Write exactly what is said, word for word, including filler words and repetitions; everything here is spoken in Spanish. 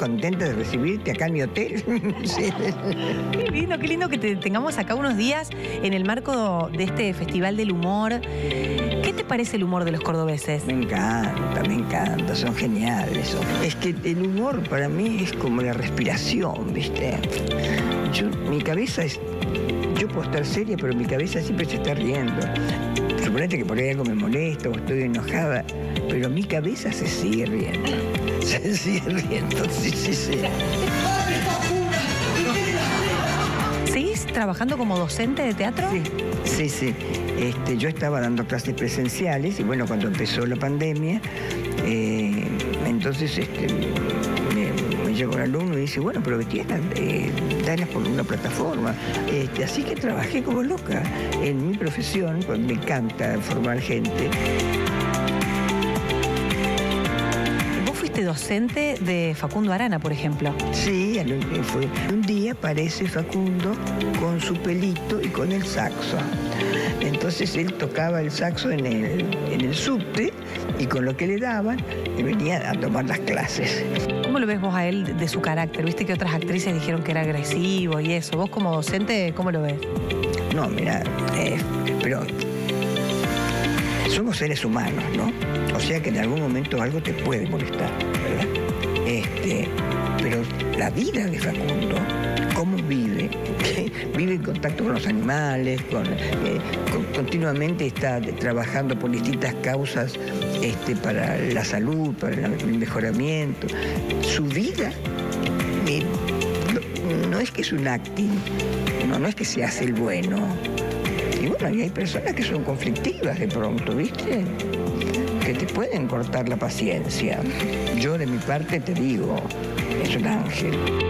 contento de recibirte acá en mi hotel. Sí. Qué lindo, qué lindo que te tengamos acá unos días en el marco de este Festival del Humor. ¿Qué te parece el humor de los cordobeses? Me encanta, me encanta, son geniales. Es que el humor para mí es como la respiración, ¿viste? Yo, mi cabeza es... Yo puedo estar seria, pero mi cabeza siempre se está riendo. Suponete que por ahí algo me molesta o estoy enojada, pero mi cabeza se sigue riendo. Se sigue riendo, sí, sí, sí. ¿Seguís trabajando como docente de teatro? Sí, sí, sí. Este, yo estaba dando clases presenciales y bueno, cuando empezó la pandemia, eh, entonces este, me, me llegó un alumno y dice, bueno, pero Betiana, eh, dalas por una plataforma. Este, así que trabajé como loca en mi profesión, pues me encanta formar gente. Docente de Facundo Arana, por ejemplo. Sí, fue. Un día aparece Facundo con su pelito y con el saxo. Entonces él tocaba el saxo en el, en el subte y con lo que le daban venía a tomar las clases. ¿Cómo lo ves vos a él de su carácter? Viste que otras actrices dijeron que era agresivo y eso. ¿Vos como docente cómo lo ves? No, mira, eh, pero... somos seres humanos, ¿no? O sea que en algún momento algo te puede molestar, ¿verdad? Este, pero la vida de Facundo, cómo vive, ¿qué? Vive en contacto con los animales, con, eh, con, continuamente está trabajando por distintas causas este, para la salud, para el mejoramiento. Su vida eh, no, no es que es un acting, no, no es que se hace el bueno. Y bueno, y hay personas que son conflictivas de pronto, ¿viste? Que te pueden cortar la paciencia. Yo de mi parte te digo, es un ángel.